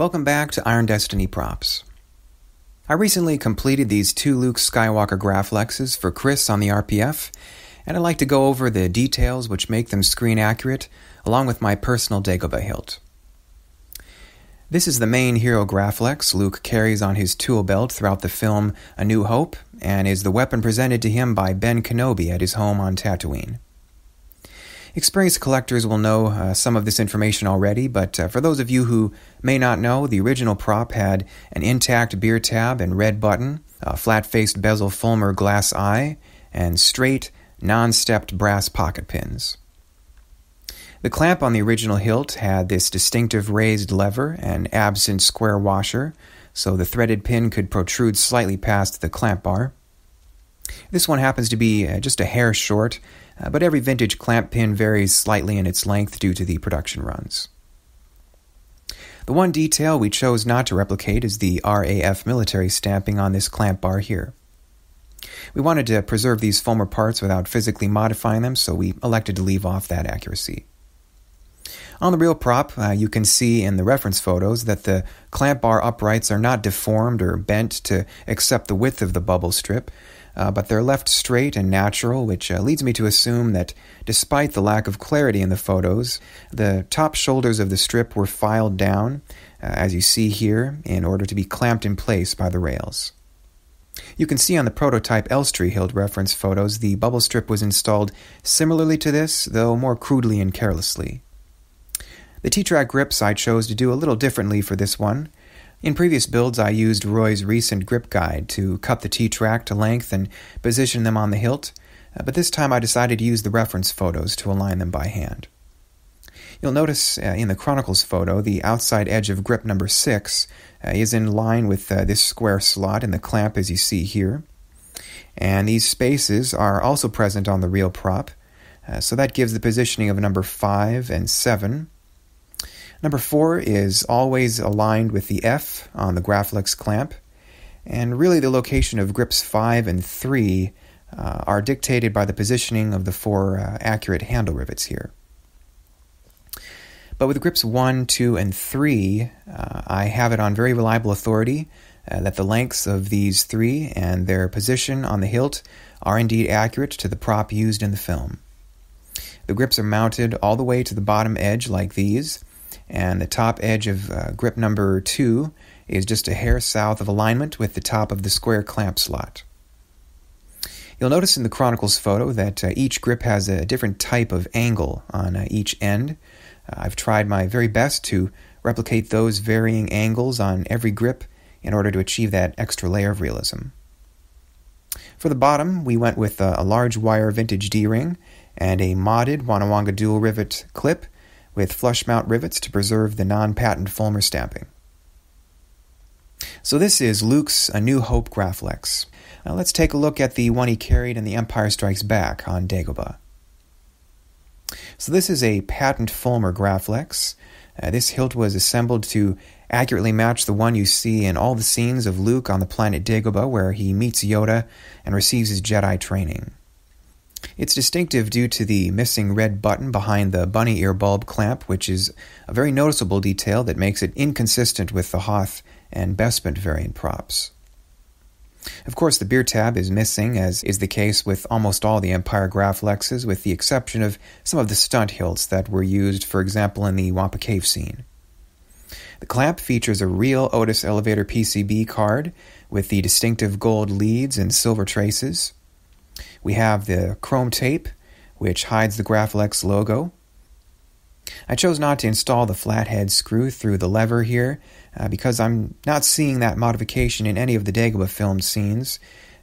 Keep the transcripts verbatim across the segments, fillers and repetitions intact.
Welcome back to Iron Destiny Props. I recently completed these two Luke Skywalker Graflexes for Chris on the R P F, and I'd like to go over the details which make them screen accurate, along with my personal Dagobah hilt. This is the main hero Graflex Luke carries on his tool belt throughout the film A New Hope, and is the weapon presented to him by Ben Kenobi at his home on Tatooine. Experienced collectors will know uh, some of this information already, but uh, for those of you who may not know, the original prop had an intact beer tab and red button, a flat-faced bezel Folmer glass eye, and straight, non-stepped brass pocket pins. The clamp on the original hilt had this distinctive raised lever and absent square washer, so the threaded pin could protrude slightly past the clamp bar. This one happens to be uh, just a hair short, uh, but every vintage clamp pin varies slightly in its length due to the production runs. The one detail we chose not to replicate is the R A F military stamping on this clamp bar here. We wanted to preserve these Folmer parts without physically modifying them, so we elected to leave off that accuracy. On the real prop, uh, you can see in the reference photos that the clamp bar uprights are not deformed or bent to accept the width of the bubble strip, Uh, but they're left straight and natural, which uh, leads me to assume that, despite the lack of clarity in the photos, the top shoulders of the strip were filed down, uh, as you see here, in order to be clamped in place by the rails. You can see on the prototype Elstree hilt reference photos the bubble strip was installed similarly to this, though more crudely and carelessly. The T-Track grips I chose to do a little differently for this one. In previous builds, I used Roy's recent grip guide to cut the T-Track to length and position them on the hilt, but this time I decided to use the reference photos to align them by hand. You'll notice uh, in the Chronicles photo, the outside edge of grip number six uh, is in line with uh, this square slot in the clamp as you see here, and these spaces are also present on the real prop, uh, so that gives the positioning of number five and seven. Number four is always aligned with the F on the Graflex clamp, and really the location of grips five and three uh, are dictated by the positioning of the four uh, accurate handle rivets here. But with grips one, two, and three, uh, I have it on very reliable authority uh, that the lengths of these three and their position on the hilt are indeed accurate to the prop used in the film. The grips are mounted all the way to the bottom edge like these, and the top edge of uh, grip number two is just a hair south of alignment with the top of the square clamp slot. You'll notice in the Chronicles photo that uh, each grip has a different type of angle on uh, each end. Uh, I've tried my very best to replicate those varying angles on every grip in order to achieve that extra layer of realism. For the bottom, we went with uh, a large wire vintage D-ring and a modded WannaWanga dual rivet clip with flush mount rivets to preserve the non-patent Folmer stamping. So this is Luke's A New Hope Graflex. Now let's take a look at the one he carried in The Empire Strikes Back on Dagobah. So this is a patent Folmer Graflex. Uh, this hilt was assembled to accurately match the one you see in all the scenes of Luke on the planet Dagobah, where he meets Yoda and receives his Jedi training. It's distinctive due to the missing red button behind the bunny ear bulb clamp, which is a very noticeable detail that makes it inconsistent with the Hoth and Bespin variant props. Of course, the beer tab is missing, as is the case with almost all the Empire Graflexes, with the exception of some of the stunt hilts that were used, for example, in the Wampa cave scene. The clamp features a real Otis elevator P C B card with the distinctive gold leads and silver traces. We have the chrome tape, which hides the Graflex logo. I chose not to install the flathead screw through the lever here uh, because I'm not seeing that modification in any of the Dagobah film scenes.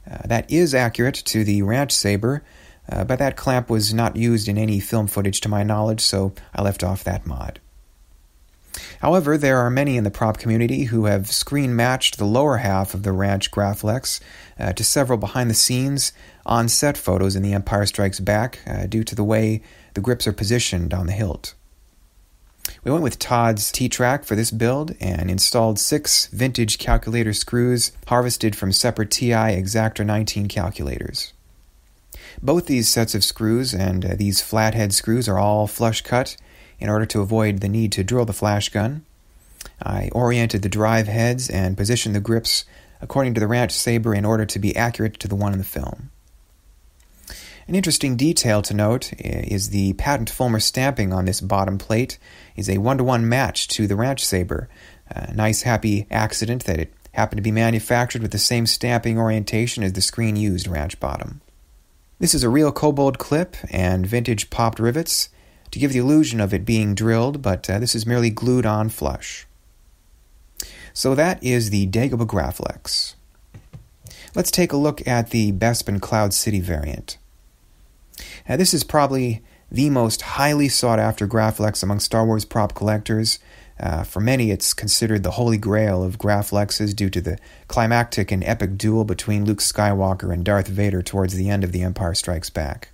Uh, that is accurate to the Ranch Saber, uh, but that clamp was not used in any film footage to my knowledge, so I left off that mod. However, there are many in the prop community who have screen-matched the lower half of the Ranch Graflex uh, to several behind-the-scenes on-set photos in The Empire Strikes Back uh, due to the way the grips are positioned on the hilt. We went with Todd's T-Track for this build and installed six vintage calculator screws harvested from separate T I Exactor nineteen calculators. Both these sets of screws and uh, these flathead screws are all flush cut in order to avoid the need to drill the flash gun. I oriented the drive heads and positioned the grips according to the Ranch Saber in order to be accurate to the one in the film. An interesting detail to note is the patent Folmer stamping on this bottom plate is a one-to-one match to the Ranch Saber. A nice happy accident that it happened to be manufactured with the same stamping orientation as the screen-used Ranch bottom. This is a real kobold clip and vintage popped rivets to give the illusion of it being drilled, but uh, this is merely glued on flush. So that is the Dagobah Graflex. Let's take a look at the Bespin Cloud City variant. Now, this is probably the most highly sought-after Graflex among Star Wars prop collectors. Uh, for many, it's considered the holy grail of Graflexes due to the climactic and epic duel between Luke Skywalker and Darth Vader towards the end of The Empire Strikes Back.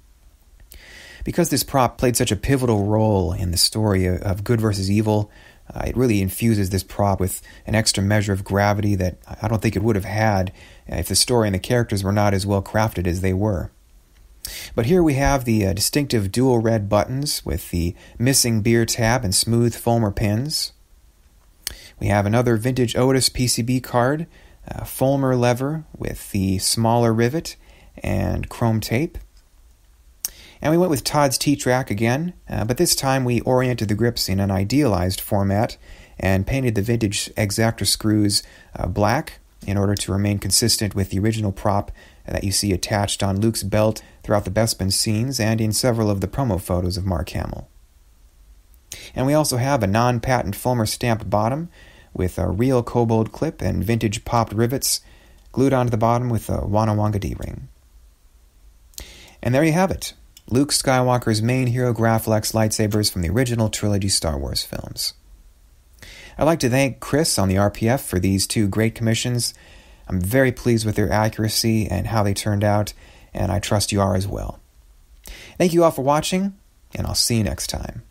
Because this prop played such a pivotal role in the story of good versus evil, uh, it really infuses this prop with an extra measure of gravity that I don't think it would have had if the story and the characters were not as well crafted as they were. But here we have the uh, distinctive dual red buttons with the missing beer tab and smooth Folmer pins. We have another vintage Otis P C B card, a Folmer lever with the smaller rivet and chrome tape. And we went with Todd's T-Track again, uh, but this time we oriented the grips in an idealized format and painted the vintage Exactra screws uh, black in order to remain consistent with the original prop that you see attached on Luke's belt throughout the Bespin scenes and in several of the promo photos of Mark Hamill. And we also have a non-patent Folmer stamped bottom with a real kobold clip and vintage popped rivets glued onto the bottom with a WannaWanga D-ring. And there you have it, Luke Skywalker's main hero Graflex lightsabers from the original trilogy Star Wars films. I'd like to thank Chris on the R P F for these two great commissions. I'm very pleased with their accuracy and how they turned out, and I trust you are as well. Thank you all for watching, and I'll see you next time.